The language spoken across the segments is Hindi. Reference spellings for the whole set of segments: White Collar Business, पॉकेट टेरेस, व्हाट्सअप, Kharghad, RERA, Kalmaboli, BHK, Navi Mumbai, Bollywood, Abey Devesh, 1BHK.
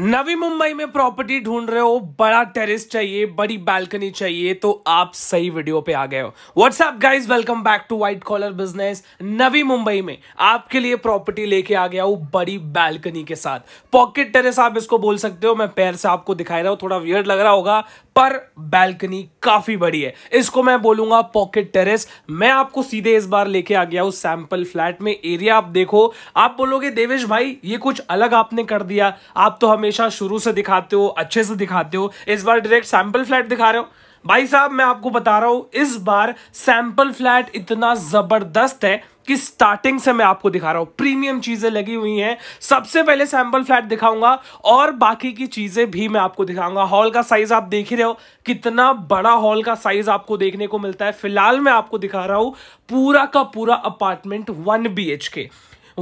नवी मुंबई में प्रॉपर्टी ढूंढ रहे हो, बड़ा टेरेस चाहिए, बड़ी बालकनी चाहिए, तो आप सही वीडियो पे आ गए हो। व्हाट्सअप guys, welcome back to white collar business. Navi Mumbai में आपके लिए प्रॉपर्टी लेके आ गया हूँ बड़ी बालकनी के साथ। पॉकेट टेरेस आप इसको बोल सकते हो। मैं पैर से आपको दिखाई रहा हूँ, थोड़ा वियर्ड लग रहा होगा, पर बालकनी काफी बड़ी है। इसको मैं बोलूंगा पॉकेट टेरेस। मैं आपको सीधे इस बार लेके आ गया हूं सैंपल फ्लैट में। एरिया आप देखो, आप बोलोगे देवेश भाई ये कुछ अलग आपने कर दिया, आप तो हमेशा शुरू से दिखाते हो, अच्छे से दिखाते हो, इस बार डायरेक्ट सैंपल फ्लैट दिखा रहे हो। भाई साहब मैं आपको बता रहा हूं, इस बार सैंपल फ्लैट इतना जबरदस्त है कि स्टार्टिंग से मैं आपको दिखा रहा हूं, प्रीमियम चीजें लगी हुई हैं। सबसे पहले सैंपल फ्लैट दिखाऊंगा और बाकी की चीजें भी मैं आपको दिखाऊंगा। हॉल का साइज आप देख ही रहे हो, कितना बड़ा हॉल का साइज आपको देखने को मिलता है। फिलहाल मैं आपको दिखा रहा हूं पूरा का पूरा अपार्टमेंट 1 BHK।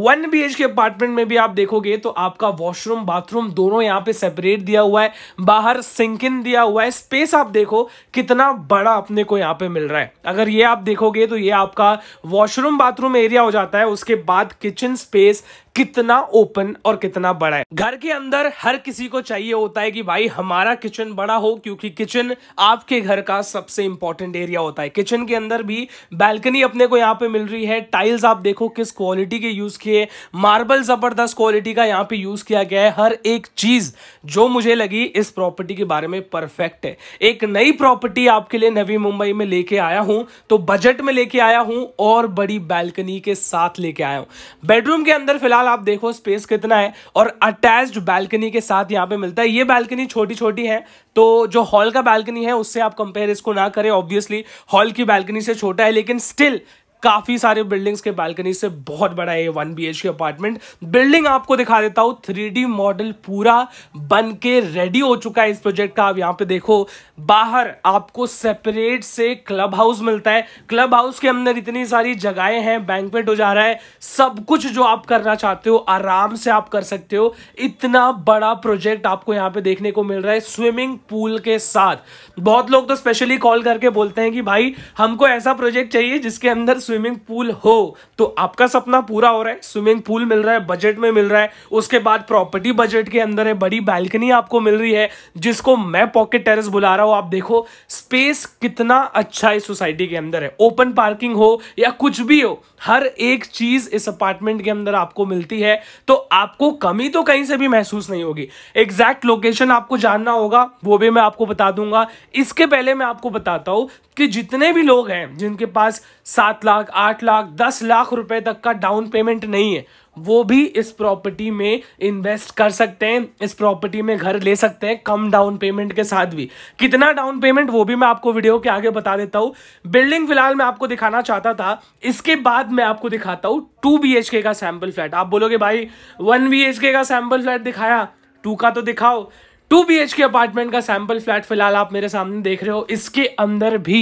1 BHK अपार्टमेंट में भी आप देखोगे तो आपका वॉशरूम बाथरूम दोनों यहाँ पे सेपरेट दिया हुआ है, बाहर सिंकिन दिया हुआ है। स्पेस आप देखो कितना बड़ा अपने को यहाँ पे मिल रहा है। अगर ये आप देखोगे तो ये आपका वॉशरूम बाथरूम एरिया हो जाता है। उसके बाद किचन स्पेस कितना ओपन और कितना बड़ा है। घर के अंदर हर किसी को चाहिए होता है कि भाई हमारा किचन बड़ा हो, क्योंकि किचन आपके घर का सबसे इंपॉर्टेंट एरिया होता है। किचन के अंदर भी बालकनी अपने को यहाँ पे मिल रही है। टाइल्स आप देखो किस क्वालिटी के यूज किए, मार्बल जबरदस्त क्वालिटी का यहाँ पे यूज किया गया है। हर एक चीज जो मुझे लगी इस प्रॉपर्टी के बारे में परफेक्ट है। एक नई प्रॉपर्टी आपके लिए नवी मुंबई में लेके आया हूं, तो बजट में लेके आया हूं और बड़ी बालकनी के साथ लेके आया हूँ। बेडरूम के अंदर फिलहाल आप देखो स्पेस कितना है और अटैच्ड बालकनी के साथ यहां पे मिलता है। ये बालकनी छोटी छोटी है, तो जो हॉल का बालकनी है उससे आप कंपेयर इसको ना करें, ऑब्वियसली हॉल की बालकनी से छोटा है, लेकिन स्टिल काफी सारे बिल्डिंग्स के बालकनी से बहुत बड़ा है ये 1 BHK अपार्टमेंट। बिल्डिंग आपको दिखा देता हूं, 3D मॉडल पूरा बन के रेडी हो चुका है इस प्रोजेक्ट का। आप यहां पे देखो, बाहर आपको सेपरेट से क्लब हाउस मिलता है। क्लब हाउस के अंदर इतनी सारी जगहें हैं, बैंक्वेट हो जा रहा है, सब कुछ जो आप करना चाहते हो आराम से आप कर सकते हो। इतना बड़ा प्रोजेक्ट आपको यहाँ पे देखने को मिल रहा है स्विमिंग पूल के साथ। बहुत लोग तो स्पेशली कॉल करके बोलते हैं कि भाई हमको ऐसा प्रोजेक्ट चाहिए जिसके अंदर स्विमिंग पूल हो, तो आपका सपना पूरा हो रहा है। स्विमिंग पूल मिल रहा है, बजट में मिल रहा है। उसके बाद प्रॉपर्टी बजट के अंदर है, बड़ी बालकनी आपको मिल रही है जिसको मैं पॉकेट टेरेस बुला रहा हूं। आप देखो स्पेस कितना अच्छा इस सोसाइटी के अंदर है। ओपन पार्किंग हो या कुछ भी हो, हर एक चीज इस अपार्टमेंट के अंदर आपको मिलती है, तो आपको कमी तो कहीं से भी महसूस नहीं होगी। एग्जैक्ट लोकेशन आपको जानना होगा, वो भी मैं आपको बता दूंगा। इसके पहले मैं आपको बताता हूं कि जितने भी लोग हैं जिनके पास 7 लाख 8 लाख 10 लाख रुपए तक का डाउन पेमेंट नहीं है, वो भी इस प्रॉपर्टी में इन्वेस्ट कर सकते हैं, इस प्रॉपर्टी में घर ले सकते हैं कम डाउन पेमेंट के साथ भी। कितना डाउन पेमेंट वो भी मैं आपको वीडियो के आगे बता देता हूँ। बिल्डिंग फिलहाल मैं आपको दिखाना चाहता था, इसके बाद मैं आपको दिखाता हूँ 2 BHK का सैंपल फ्लैट। आप बोलोगे भाई 1 BHK का सैंपल फ्लैट दिखाया, 2 का तो दिखाओ। 2 BHK अपार्टमेंट का सैंपल फ्लैट फिलहाल आप मेरे सामने देख रहे हो। इसके अंदर भी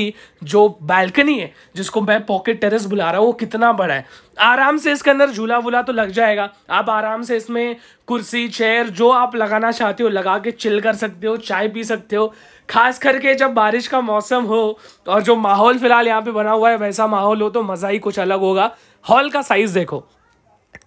जो बालकनी है जिसको मैं पॉकेट टेरेस बुला रहा हूँ, वो कितना बड़ा है। आराम से इसके अंदर झूला वूला तो लग जाएगा, आप आराम से इसमें कुर्सी चेयर जो आप लगाना चाहते हो लगा के चिल कर सकते हो, चाय पी सकते हो। खास करके जब बारिश का मौसम हो और जो माहौल फिलहाल यहाँ पे बना हुआ है वैसा माहौल हो तो मज़ा ही कुछ अलग होगा। हॉल का साइज़ देखो,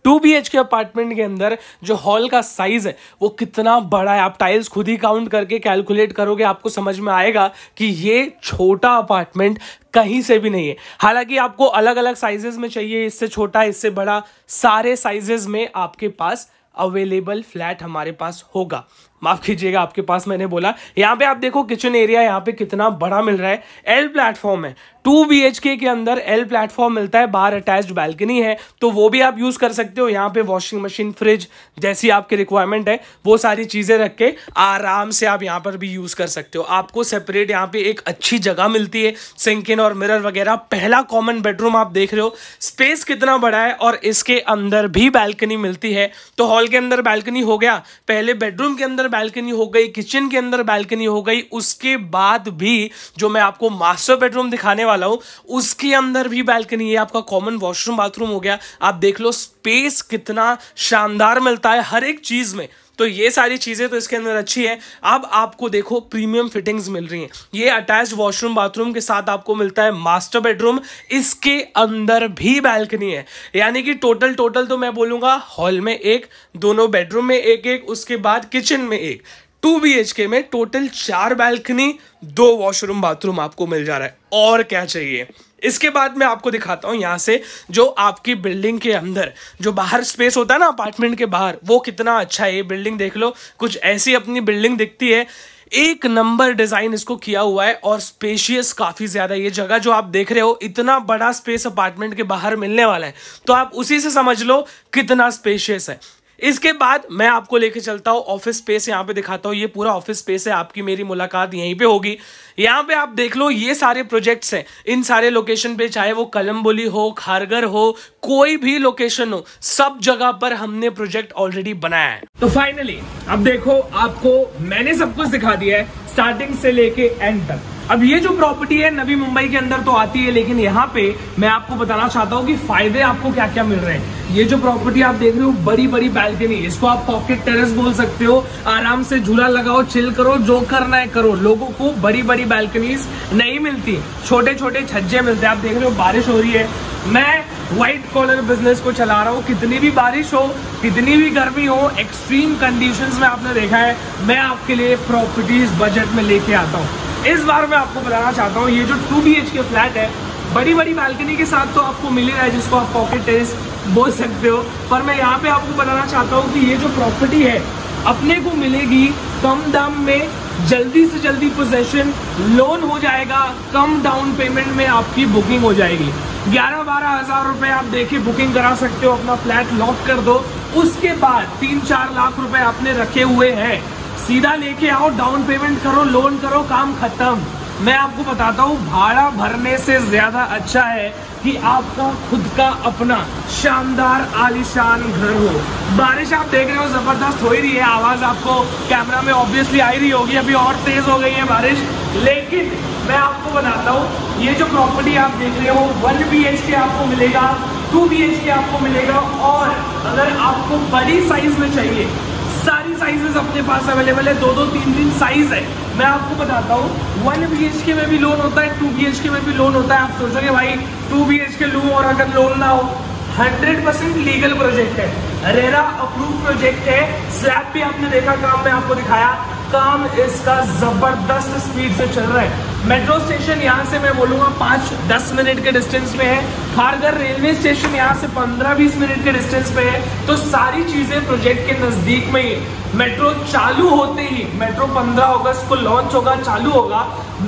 2 BHK अपार्टमेंट के अंदर जो हॉल का साइज है वो कितना बड़ा है। आप टाइल्स खुद ही काउंट करके कैलकुलेट करोगे, आपको समझ में आएगा कि ये छोटा अपार्टमेंट कहीं से भी नहीं है। हालांकि आपको अलग अलग साइजेस में चाहिए, इससे छोटा इससे बड़ा, सारे साइजेस में आपके पास अवेलेबल फ्लैट हमारे पास होगा। माफ कीजिएगा आपके पास मैंने बोला। यहाँ पे आप देखो किचन एरिया यहाँ पे कितना बड़ा मिल रहा है। L प्लेटफॉर्म है, 2 BHK के अंदर L प्लेटफॉर्म मिलता है, बाहर अटैच्ड बालकनी है, तो वो भी आप यूज कर सकते हो। यहाँ पे वॉशिंग मशीन फ्रिज जैसी आपकी रिक्वायरमेंट है वो सारी चीजें रख के आराम से आप यहाँ पर भी यूज कर सकते हो। आपको सेपरेट यहाँ पे एक अच्छी जगह मिलती है, सिंकिन और मिरर वगैरह। पहला कॉमन बेडरूम आप देख रहे हो, स्पेस कितना बड़ा है और इसके अंदर भी बालकनी मिलती है। तो हॉल के अंदर बालकनी हो गया, पहले बेडरूम के अंदर बालकनी हो गई, किचन के अंदर बालकनी हो गई, उसके बाद भी जो मैं आपको मास्टर बेडरूम दिखाने वाला हूं उसके अंदर भी बालकनी है। आपका कॉमन वॉशरूम बाथरूम हो गया। आप देख लो स्पेस कितना शानदार मिलता है हर एक चीज में। तो ये सारी चीज़ें तो इसके अंदर अच्छी है। अब आपको देखो प्रीमियम फिटिंग्स मिल रही हैं, ये अटैच्ड वॉशरूम बाथरूम के साथ आपको मिलता है मास्टर बेडरूम, इसके अंदर भी बालकनी है, यानी कि टोटल तो मैं बोलूँगा हॉल में एक, दोनों बेडरूम में एक, उसके बाद किचन में एक, 2 BHK में टोटल 4 बालकनी, 2 वॉशरूम बाथरूम आपको मिल जा रहा है। और क्या चाहिए? इसके बाद मैं आपको दिखाता हूँ यहाँ से जो आपकी बिल्डिंग के अंदर जो बाहर स्पेस होता है ना अपार्टमेंट के बाहर, वो कितना अच्छा है। ये बिल्डिंग देख लो, कुछ ऐसी अपनी बिल्डिंग दिखती है, एक नंबर डिज़ाइन इसको किया हुआ है और स्पेशियस काफ़ी ज़्यादा। ये जगह जो आप देख रहे हो, इतना बड़ा स्पेस अपार्टमेंट के बाहर मिलने वाला है, तो आप उसी से समझ लो कितना स्पेशियस है। इसके बाद मैं आपको लेके चलता हूँ ऑफिस स्पेस, यहाँ पे दिखाता हूँ, ये पूरा ऑफिस स्पेस है, आपकी मेरी मुलाकात यहीं पे होगी। यहाँ पे आप देख लो, ये सारे प्रोजेक्ट्स हैं, इन सारे लोकेशन पे, चाहे वो कलमबोली हो, खारगर हो, कोई भी लोकेशन हो, सब जगह पर हमने प्रोजेक्ट ऑलरेडी बनाया है। तो फाइनली अब देखो, आपको मैंने सब कुछ दिखा दिया है स्टार्टिंग से लेके एंड तक। अब ये जो प्रॉपर्टी है नवी मुंबई के अंदर तो आती है, लेकिन यहाँ पे मैं आपको बताना चाहता हूँ कि फायदे आपको क्या क्या मिल रहे हैं। ये जो प्रॉपर्टी आप देख रहे हो, बड़ी बड़ी बालकनी, इसको आप पॉकेट टेरेस बोल सकते हो। आराम से झूला लगाओ, चिल करो, जो करना है करो। लोगों को बड़ी बड़ी बालकनीज नहीं मिलती, छोटे छोटे छज्जे मिलते हैं। आप देख रहे हो बारिश हो रही है, मैं व्हाइट कॉलर बिजनेस को चला रहा हूँ, कितनी भी बारिश हो, कितनी भी गर्मी हो, एक्सट्रीम कंडीशंस में आपने देखा है, मैं आपके लिए प्रॉपर्टीज बजट में लेके आता हूँ। इस बार मैं आपको बताना चाहता हूँ, ये जो 2 BHK फ्लैट है, बड़ी बड़ी बालकनी के साथ तो आपको मिलेगा, जिसको आप पॉकेट टेरेस बोल सकते हो, पर मैं यहाँ पे आपको बताना चाहता हूँ कि ये जो प्रॉपर्टी है अपने को मिलेगी कम दाम में, जल्दी से जल्दी पोजेशन, लोन हो जाएगा, कम डाउन पेमेंट में आपकी बुकिंग हो जाएगी। 11-12 हज़ार रुपये आप देके बुकिंग करा सकते हो, अपना फ्लैट लॉक कर दो, उसके बाद 3-4 लाख रुपए आपने रखे हुए हैं, सीधा लेके आओ, डाउन पेमेंट करो, लोन करो, काम खत्म। मैं आपको बताता हूँ, भाड़ा भरने से ज्यादा अच्छा है कि आपका खुद का अपना शानदार आलीशान घर हो। बारिश आप देख रहे हो जबरदस्त हो ही रही है, आवाज आपको कैमरा में ऑब्वियसली आई रही होगी, अभी और तेज हो गई है बारिश। लेकिन मैं आपको बताता हूँ, ये जो प्रॉपर्टी आप देख रहे हो, 1 BHK आपको मिलेगा, 2 BHK आपको मिलेगा, और अगर आपको बड़ी साइज में चाहिए, सारी साइजेस अपने पास अवेलेबल है, 2-2, 3-3 साइज है। मैं आपको बताता हूँ, 1 BHK में भी लोन होता है, 2 BHK में भी लोन होता है। आप सोचोगे भाई 2 BHK लूँ और अगर लोन ना हो, 100% लीगल प्रोजेक्ट है, रेरा अप्रूव प्रोजेक्ट है, स्लैब भी आपने देखा, काम में आपको दिखाया, काम इसका जबरदस्त स्पीड से चल रहा है। मेट्रो स्टेशन यहाँ से मैं बोलूँगा 5-10 मिनट के डिस्टेंस में है, खारगर रेलवे स्टेशन यहाँ से 15-20 मिनट के डिस्टेंस पे है, तो सारी चीजें प्रोजेक्ट के नजदीक में ही। मेट्रो चालू होते ही, मेट्रो 15 अगस्त को लॉन्च होगा, चालू होगा,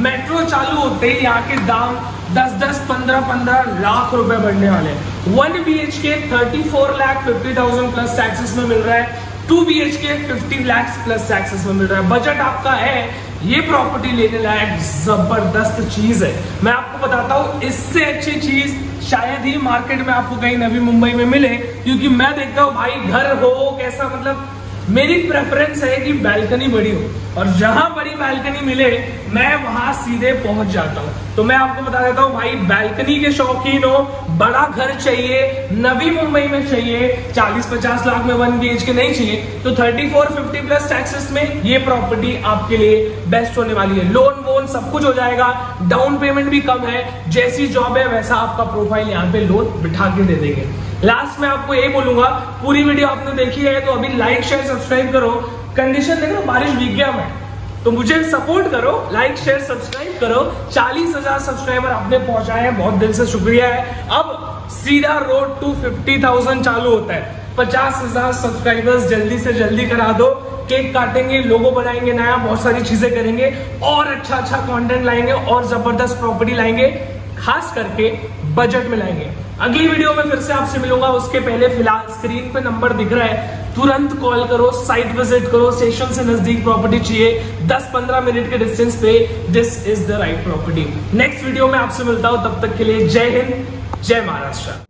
मेट्रो चालू होते ही यहाँ के दाम 10-10, 15-15 लाख रुपए बढ़ने वाले हैं। 1 BHK 34,50,000 प्लस टैक्सेस में मिल रहा है, 2 BHK 50 लाख प्लस टैक्सेस में मिल रहा है। बजट आपका है, ये प्रॉपर्टी लेने लायक जबरदस्त चीज है। मैं आपको बताता हूँ, इससे अच्छी चीज शायद ही मार्केट में आपको कहीं नवी मुंबई में मिले, क्योंकि मैं देखता हूँ भाई घर हो कैसा, मतलब मेरी प्रेफरेंस है कि बालकनी बड़ी हो, और जहां बड़ी बालकनी मिले मैं वहां सीधे पहुंच जाता हूं। तो मैं आपको बता देता हूं भाई, बालकनी के शौकीन हो, बड़ा घर चाहिए, नवी मुंबई में चाहिए, 40-50 लाख में 1 BHK नहीं चाहिए, तो 34-50 प्लस टैक्सेस में ये प्रॉपर्टी आपके लिए बेस्ट होने वाली है। लोन वोन सब कुछ हो जाएगा, डाउन पेमेंट भी कम है, जैसी जॉब है वैसा आपका प्रोफाइल यहाँ पे लोन बिठा के दे देंगे। लास्ट में आपको ये बोलूंगा, पूरी वीडियो आपने देखी है तो अभी लाइक शेयर सब्सक्राइब करो, कंडीशन देख रहे हो बारिश भीग गया मैं, तो मुझे सपोर्ट करो, लाइक शेयर सब्सक्राइब करो। 40,000 सब्सक्राइबर आपने पहुंचाए हैं, बहुत दिल से शुक्रिया है। अब सीधा रोड टू 50,000 चालू होता है, 50,000 सब्सक्राइबर्स जल्दी से जल्दी करा दो, केक काटेंगे, लोगो बनाएंगे नया, बहुत सारी चीजें करेंगे, और अच्छा अच्छा कॉन्टेंट लाएंगे, और जबरदस्त प्रॉपर्टी लाएंगे, खास करके बजट में लाएंगे। अगली वीडियो में फिर से आपसे मिलूंगा, उसके पहले फिलहाल स्क्रीन पे नंबर दिख रहा है, तुरंत कॉल करो, साइट विजिट करो, स्टेशन से नजदीक प्रॉपर्टी चाहिए, 10-15 मिनट के डिस्टेंस पे, this is the right property. Next video में आपसे मिलता हूं, तब तक के लिए जय हिंद, जय महाराष्ट्र।